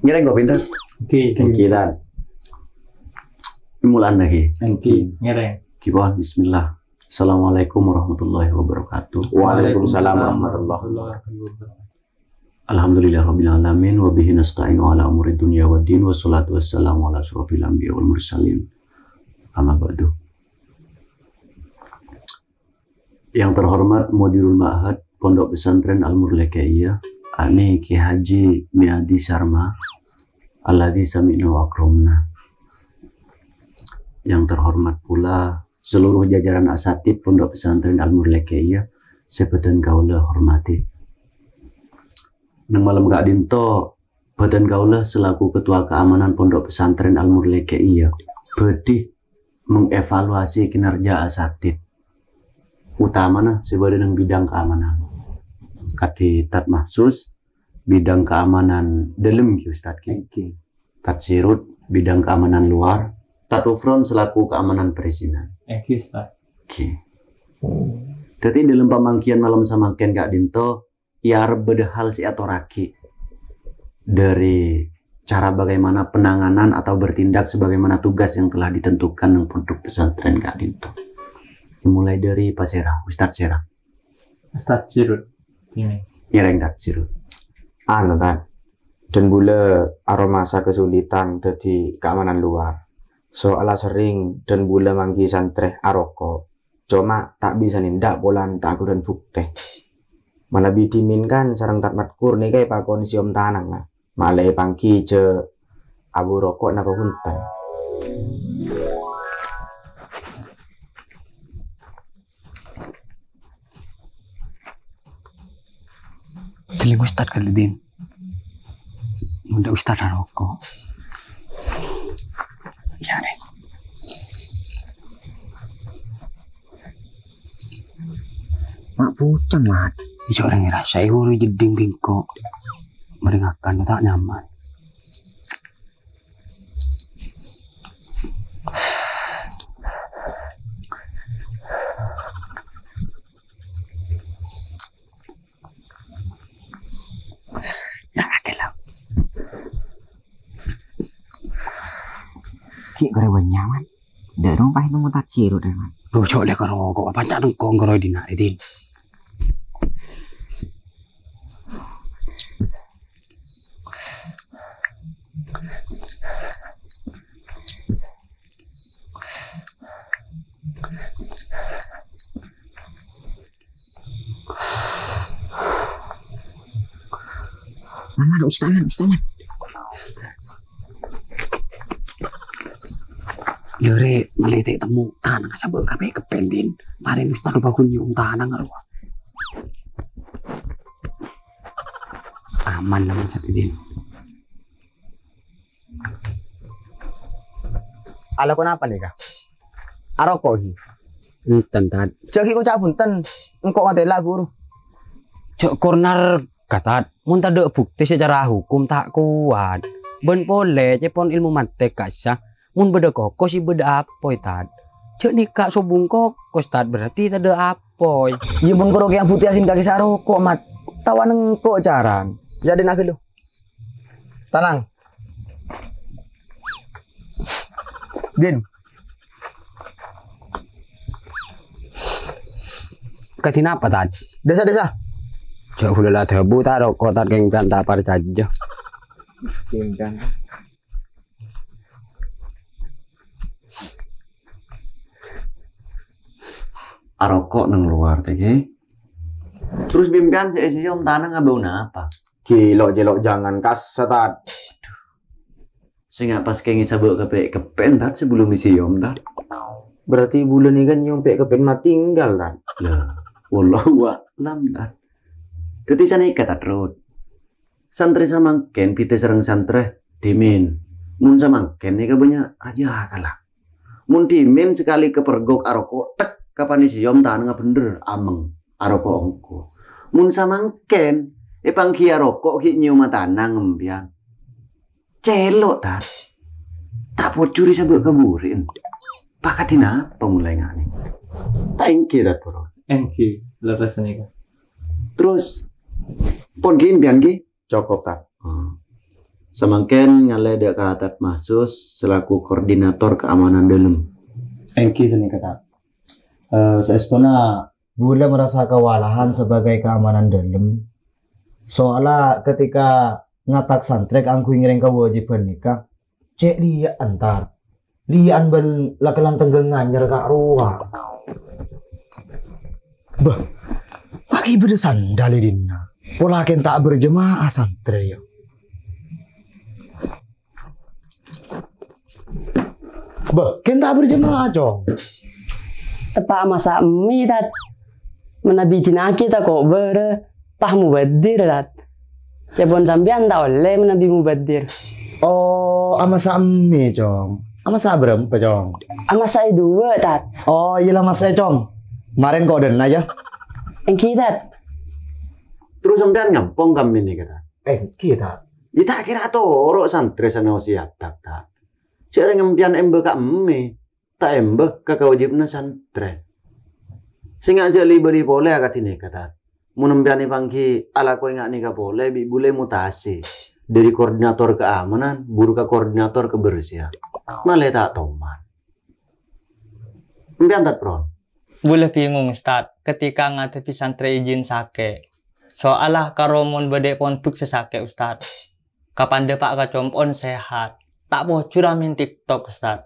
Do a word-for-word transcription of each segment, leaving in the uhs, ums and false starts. Nyereng kok pinter. Oke, kita mulan lagi. Oke, nyereng. Kibon, bismillah. Assalamualaikum warahmatullahi wabarakatuh. Waalaikumsalam warahmatullahi wabarakatuh. Alhamdulillah rabbil alamin wa bihi nasta'inu ala umuri dunya waddin wassalatu wassalamu ala asyrofil anbiya'i wal mursalin. Amma ba'du. Yang terhormat Mudirul Ma'had Pondok Pesantren Al-Murlakeyah Ani Ki Haji Miyati Sharma alladzi sami'na wa akramna. Yang terhormat pula seluruh jajaran asatid Pondok Pesantren Al-Murlakeyah sebeten kaula hormati. Nang malam Kak Dinto badan kaula selaku ketua keamanan Pondok Pesantren Al-Murlakeyah bedih mengevaluasi kinerja asatid utamana sebagai nang bidang keamanan. Kadi tat mahsus bidang keamanan dalam ki Ustaz Ki. Tat Sirut bidang keamanan luar, tat Ufron selaku keamanan perizinan. Eki Ustaz. Ki. Tadi dalam pamangkian malam samangkian Kak Dinto ya bedehal si atau raki dari cara bagaimana penanganan atau bertindak sebagaimana tugas yang telah ditentukan dengan Pondok Pesantren Kak Dinto. Dimulai dari Pak Sera, Ustaz Sera. Ustaz Sirut. Ini nyereng tak siru. Anu tan. Dan bule aromasa kesulitan dari keamanan luar. Soalnya sering dan bule manggi santreh aroko. Cuma tak bisa nindak bolan tak aku dan bukte. Mana bidimin kan sarang tak matkur nih kayak pakon siom tanang lah. Malai pangki je abu rokok napa huntan. Jeleng Ustaz Kaludin, muda Ustaz Aroko. Ya deh. Mak pucang mat, bisa orang ngerasa iwuri jeding bingkok, meringakan tak nyaman. Kik kare wenyaman, derong pahe nemu tak siru derman. Loh cok le karo kok pancak dengkong karo dinak ditin. Mama lu istaman, istaman. Lore meletik temu tanang sabel kabeh kependin paring Ustaz bagun nyum tanang lho. Aman namun satidin. Ala kon apa nih Kak? Aroko iki. Enten tat. Cek iki kocak bunten engko ngatela guru. Cek corner katat mun tak dek bukti secara hukum tak kuat. Ben boleh cepon ilmu mantek kasah. Mun beda kokos sih beda apoy tad. Cek nikah sobung kokos tad berarti tak ada apoy. Iya pun korok yang putih asin kaki saroko mat. Tawan engkok caran. Jadi nak lu. Tanang. Din. Katin apa tad? Desa-desa. Cek udah lah tebu taroko tad geng kan tapar saja. Geng kan. Arokok nang luar tadi. Terus bimkan si isi om tanah nggak bau apa? Gilok jelok jangan kasetat. Saya nggak pas kengi sabuk kepe kepen tat sebelum isi om tat. Berarti bulan ini kan nyompe kepen mati tinggal kan? Lah, wallahu a'lam tat. Jadi sana ikat tat road. Santri sama ken pite serang santre dimin. Mun sama ken ini banyak aja kalah. Mun dimin sekali kepergok arokok tek. Kapan isi om tanah bener ameng aroko ongko mun samangken Ipang kia rokok ki nyium matanang embiang. Celok tar. Tak pocuri sambil keburin. Pakatina pemulai ngani. Thank you dah poro. Thank you. Lepas nih kak. Terus ponkin biang ki cocok tar. Hmm. Semangken ngale dek katat mahsus selaku koordinator keamanan dalam. Thank you seni kak. Uh, Seistona Bula merasa kewalahan sebagai keamanan dalam. Soalnya ketika ngatak santrek angku ingin kewajiban nikah, cek liat antar, lian ben lakelan tenggeng nganyer kak ruang. Bah, lagi berdesan dalidina, pola ken tak berjemaah santrek ya. Bah, ken tak berjemaah cong. Tepak masa mie tat, menabijin aki tak kok ber. Pah mubadir rat. Cepon sampean tak oleh menabi mubadir. Oh, ama sami cong. Ama sa berapa cong? Ama saya dua tat. Oh, iyalah mas saya cong. Kemarin kok den aja. Engki tat. Terus sampean ngampong kami nih kata. Engki tat. Ya tak kira torok santri sana wasiat tak tak. Cek ngempian embe ka emme. Tak embe ka kewajibna santri. Sing aja li beri boleh katine kata. Menembiani pangki ala kau ingat nih boleh bi boleh mutasi dari koordinator keamanan buru ke koordinator kebersihan malah tak toman. Membian tak pro. Boleh bingung start ketika ngadepi santri izin sake. Soalah karomon bedek pontuk sesake ustad. Kapan depak kacompon sehat tak mau curamin TikTok ustad.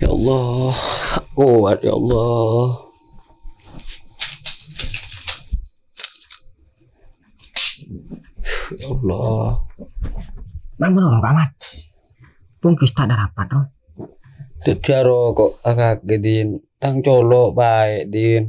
Ya Allah, kuat ya Allah. Ya Allah. Nang menurut amat. Pungkis tak ada rapat loh. Tetiaro kok agak gedin. Tang colok baik din.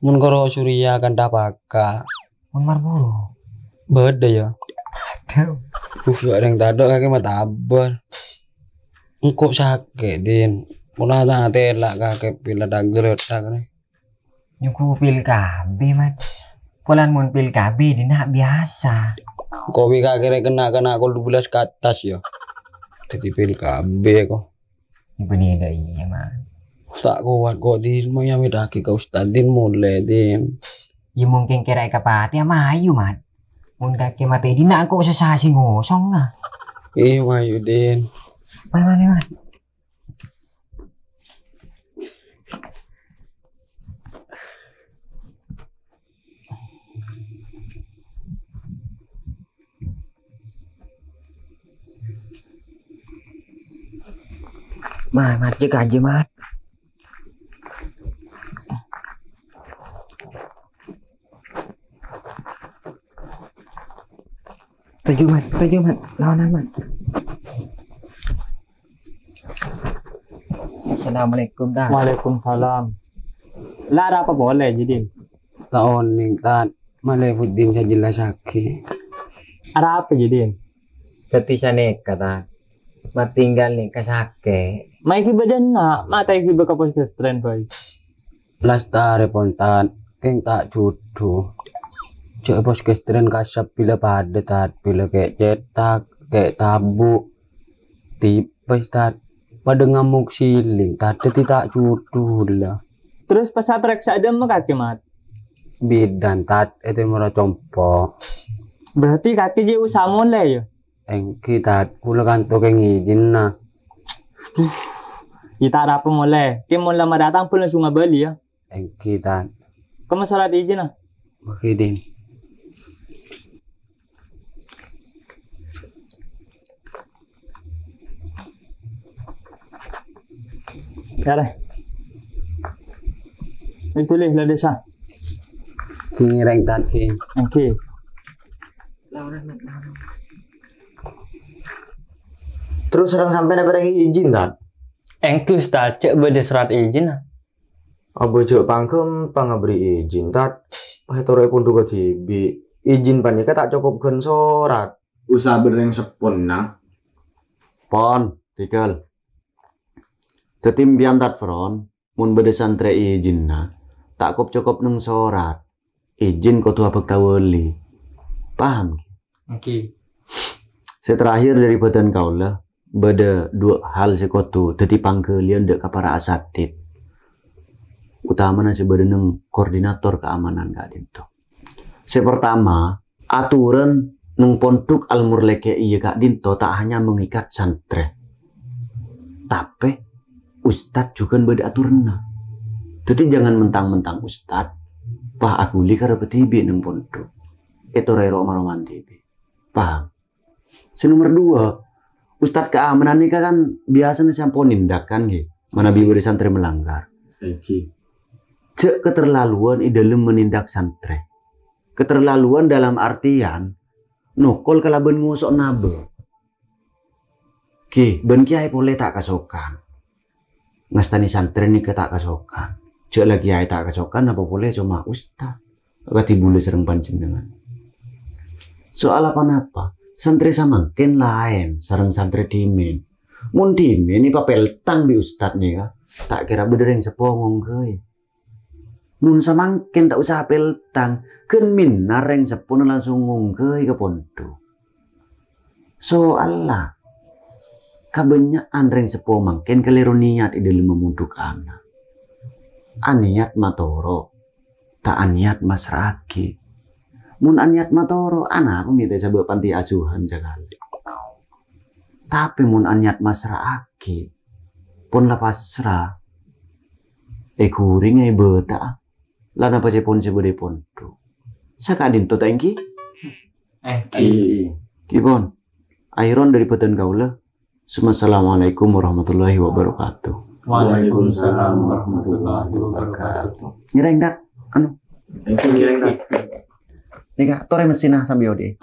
Mun koro surya kan dapaka. Mun marburu. Beda ya. Aduh. Uh, ada yang tado kaki mata abal. Engkau sakit din, punah tak telak kakek pila dagel tak nih. Nyuku pil kabi mat, polan mun pil kabi dina biasa. Kopi kakek kena kena kau dua belas ke atas yo. Tadi pil kabi kok. Ibu ni ada iya mat. Tak kuat kok din, mau yang medaki kau stadin mulai din. Ya mungkin kira ikapati ama ayu mat. Mun kakek mati dina aku susah sih ngosong ah. Iya ayu din. Mari, mari, mari. Mari, mari cek aja, mari. Tujuh, mari, tujuh, mari. Lawan, mari. Assalamualaikum dah. Waalaikumsalam. Lara apa boleh jadi? Tahun ning tan malefuddin sajilla sakki. Ara apa jadi? Ketisa nek kata. Matinggal nih kasake. Mai ki badan nak, mata ki be kapos tren boy. Lastare pontan, keng tak judu. Cek pos tren kasap bila padet tat, bila kayak cetak, kayak tabu. Tipes tat. Pada ngamuk siling, tadi tidak judul lah. Terus pas pereksa ada mah kaki mat? Bidan tat, itu merah compok. Berarti kaki je usah mulai ya? Engki tat, pula kantor yang izin nah. Kita ada apa mulai? Kita mulai lama datang pun langsung beli ya? Engki tat. Kamu sholat izin nah? Begini. Kare, itu leh la desa. Kini reng tadi. Okey. Terus orang sampai nak beri izin tak? Engkus tak cek beri surat izin lah. Abu cek pangkem pang beri izin tak? Pakai torai pun duga cibi. Izin panika tak cukup gen surat. Usah bereng sepon nak. Pon, tikel. Tetim biang tat front, mun bede santre izinna, takkup cukup nung sorat izin kotua bektawali paham oke okay. Seterakhir dari badan kaulah beda dua hal sekotu jadi panggelian dek kapara asatid utamanya sebadeneng koordinator keamanan gak dinto sepertama aturan nung pondok Al-Murlakeyah kak dinto tak hanya mengikat santre tapi ustad juga beda aturan. Jadi jangan mentang-mentang ustad pah aku li karo betibi nang pondok itu rero maroman tibi paham. Se nomor dua ustad keamanan ini kan biasanya sampo nindak kan gitu mana bibi santri melanggar okay. Cek keterlaluan i dalam menindak santri keterlaluan dalam artian nokol kalaben ngosok nabe. Ki, ben kiai boleh tak kasokan. Ngastani santri ni tak kasokan. Cek lagi kiai tak kasokan apa boleh cuma ustaz. Kati bule sereng panjenengan. Soal apa-apa, santri samangkin lain, sereng santri dimin. Mun dimin ni papel tang bi ustaz ni ka. Tak kira bedering sepongong geui. Mun samangkin tak usah peltang, ken min nareng sepun langsung ngunggeuy ke pondok. Soal lah kabanyakan reng sepo mangken keliru niat idil memunduk anak. Aniat matoro, tak aniat masraki. Mun aniat matoro, anak peminta sebuah panti asuhan jagali. Tapi mun aniat masraki, pun lapasra. Eh kuring eh beda, lana pace pun sebuah pondu. Sakadin to tangki? Eh ki. Kipon, airon dari badan kaulah. Assalamualaikum warahmatullahi wabarakatuh. Waalaikumsalam warahmatullahi wabarakatuh. Nyereng dak anu. Nyereng dak. Nika tore mesinah sambil ode.